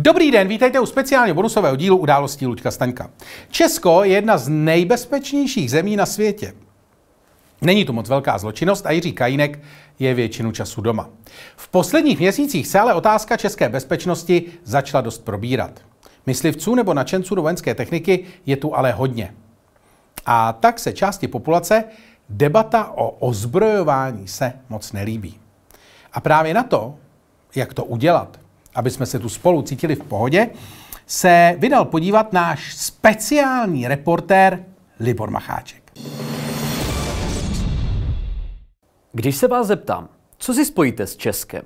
Dobrý den, vítejte u speciálně bonusového dílu Událostí Luďka Staňka. Česko je jedna z nejbezpečnějších zemí na světě. Není tu moc velká zločinnost a Jiří Kajínek je většinu času doma. V posledních měsících se ale otázka české bezpečnosti začala dost probírat. Myslivců nebo nadšenců do vojenské techniky je tu ale hodně. A tak se části populace debata o ozbrojování se moc nelíbí. A právě na to, jak to udělat, aby jsme se tu spolu cítili v pohodě, se vydal podívat náš speciální reportér Libor Macháček. Když se vás zeptám, co si spojíte s Českem?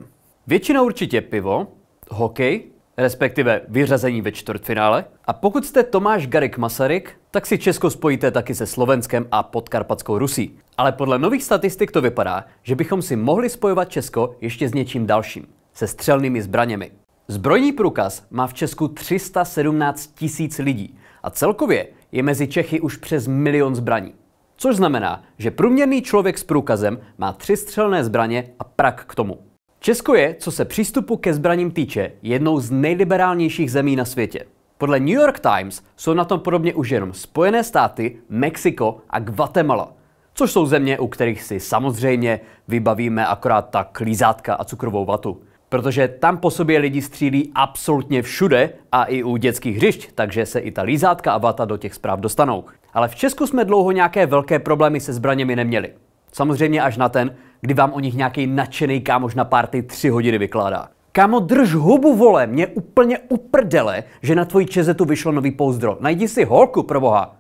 Většina určitě pivo, hokej, respektive vyřazení ve čtvrtfinále. A pokud jste Tomáš Garik Masaryk, tak si Česko spojíte taky se Slovenskem a Podkarpatskou Rusí. Ale podle nových statistik to vypadá, že bychom si mohli spojovat Česko ještě s něčím dalším. Se střelnými zbraněmi. Zbrojní průkaz má v Česku 317 tisíc lidí a celkově je mezi Čechy už přes milion zbraní. Což znamená, že průměrný člověk s průkazem má 3 střelné zbraně a prak k tomu. Česko je, co se přístupu ke zbraním týče, jednou z nejliberálnějších zemí na světě. Podle New York Times jsou na tom podobně už jenom Spojené státy, Mexiko a Guatemala, což jsou země, u kterých si samozřejmě vybavíme akorát ta klízátka a cukrovou vatu. Protože tam po sobě lidi střílí absolutně všude a i u dětských hřišť, takže se i ta lízátka a vata do těch zpráv dostanou. Ale v Česku jsme dlouho nějaké velké problémy se zbraněmi neměli. Samozřejmě až na ten, kdy vám o nich nějaký nadšený kámoš na party 3 hodiny vykládá. Kámo, drž hubu, vole, mě úplně uprdele, že na tvoji čezetu vyšlo nový pouzdro. Najdi si holku, proboha.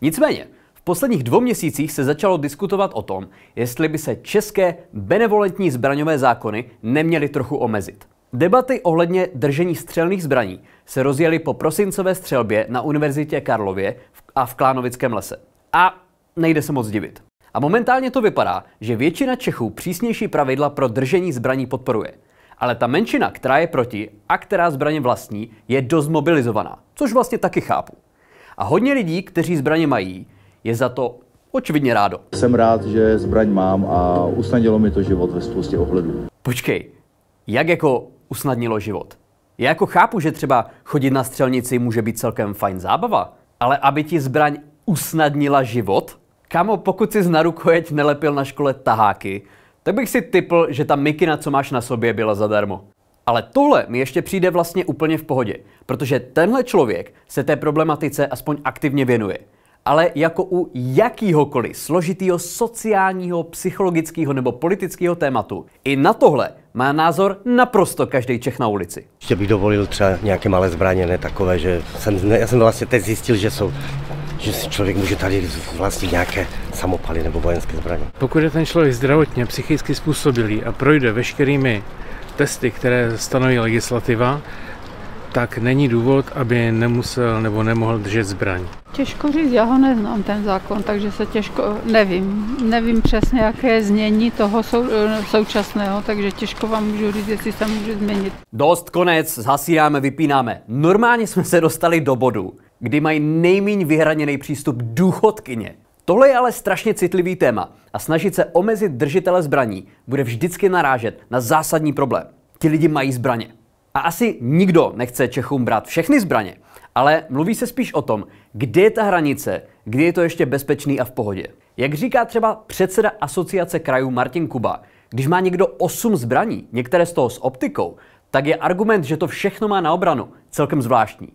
Nicméně, v posledních 2 měsících se začalo diskutovat o tom, jestli by se české benevolentní zbraňové zákony neměly trochu omezit. Debaty ohledně držení střelných zbraní se rozjeli po prosincové střelbě na Univerzitě Karlově a v Klánovickém lese. A nejde se moc divit. A momentálně to vypadá, že většina Čechů přísnější pravidla pro držení zbraní podporuje. Ale ta menšina, která je proti a která zbraně vlastní, je dost mobilizovaná, což vlastně taky chápu. A hodně lidí, kteří zbraně mají, je za to očividně rádo. Jsem rád, že zbraň mám a usnadnilo mi to život ve spoustě ohledů. Počkej, jak jako usnadnilo život? Já jako chápu, že třeba chodit na střelnici může být celkem fajn zábava, ale aby ti zbraň usnadnila život? Kámo, pokud jsi na rukojeť nelepil na škole taháky, tak bych si tipl, že ta mikina, co máš na sobě, byla zadarmo. Ale tohle mi ještě přijde vlastně úplně v pohodě, protože tenhle člověk se té problematice aspoň aktivně věnuje. Ale jako u jakýhokoliv složitýho sociálního, psychologického nebo politického tématu, i na tohle má názor naprosto každý Čech na ulici. Ještě bych dovolil třeba nějaké malé zbraně, ne takové, že já jsem vlastně teď zjistil, že si člověk může tady vlastnit nějaké samopaly nebo vojenské zbraně. Pokud je ten člověk zdravotně, psychicky způsobilý a projde veškerými testy, které stanoví legislativa, tak není důvod, aby nemusel nebo nemohl držet zbraň. Těžko říct, já ho neznám ten zákon, takže se těžko, nevím. Nevím přesně, jaké znění toho současného, takže těžko vám můžu říct, jestli se může změnit. Dost, konec, zhasínáme, vypínáme. Normálně jsme se dostali do bodu, kdy mají nejméně vyhraněný přístup důchodkyně. Tohle je ale strašně citlivý téma a snažit se omezit držitele zbraní bude vždycky narážet na zásadní problém. Ti lidi mají zbraně. A asi nikdo nechce Čechům brát všechny zbraně, ale mluví se spíš o tom, kde je ta hranice, kdy je to ještě bezpečný a v pohodě. Jak říká třeba předseda asociace krajů Martin Kuba, když má někdo 8 zbraní, některé z toho s optikou, tak je argument, že to všechno má na obranu, celkem zvláštní.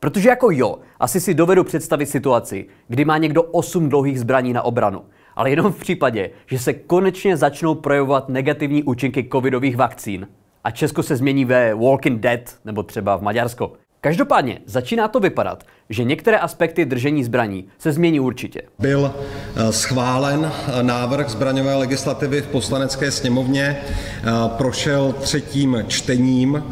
Protože jako jo, asi si dovedu představit situaci, kdy má někdo 8 dlouhých zbraní na obranu, ale jenom v případě, že se konečně začnou projevovat negativní účinky covidových vakcín a Česko se změní ve Walking Dead nebo třeba v Maďarsko. Každopádně začíná to vypadat, že některé aspekty držení zbraní se změní určitě. Byl schválen návrh zbraňové legislativy v Poslanecké sněmovně, prošel 3. čtením.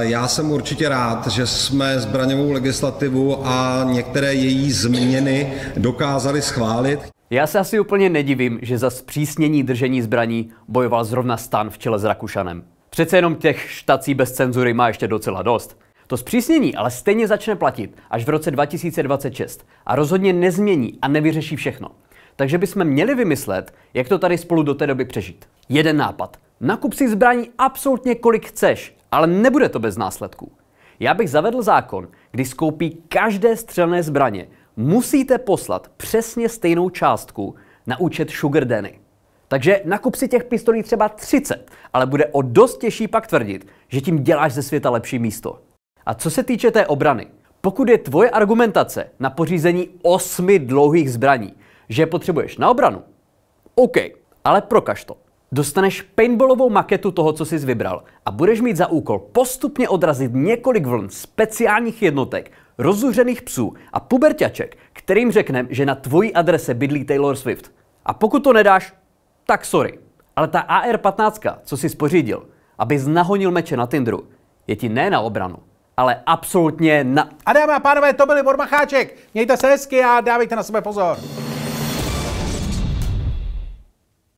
Já jsem určitě rád, že jsme zbraňovou legislativu a některé její změny dokázali schválit. Já se asi úplně nedivím, že za zpřísnění držení zbraní bojoval zrovna Stan v čele s Rakušanem. Přece jenom těch štací bez cenzury má ještě docela dost. To zpřísnění ale stejně začne platit až v roce 2026 a rozhodně nezmění a nevyřeší všechno. Takže bychom měli vymyslet, jak to tady spolu do té doby přežít. Jeden nápad. Nakup si zbraní absolutně kolik chceš, ale nebude to bez následků. Já bych zavedl zákon, kdy z koupí každé střelné zbraně musíte poslat přesně stejnou částku na účet Sugar Danny. Takže nakup si těch pistolí třeba 30, ale bude o dost těžší pak tvrdit, že tím děláš ze světa lepší místo. A co se týče té obrany, pokud je tvoje argumentace na pořízení 8 dlouhých zbraní, že je potřebuješ na obranu, OK, ale prokaž to. Dostaneš paintballovou maketu toho, co jsi vybral, a budeš mít za úkol postupně odrazit několik vln speciálních jednotek, rozuřených psů a puberťaček, kterým řekneme, že na tvojí adrese bydlí Taylor Swift. A pokud to nedáš, tak sorry. Ale ta AR-15, co jsi spořídil, abys nahonil meče na Tinderu, je ti ne na obranu, ale absolutně na... A dámy a pánové, to byl Libor Macháček. Mějte se hezky a dávejte na sebe pozor.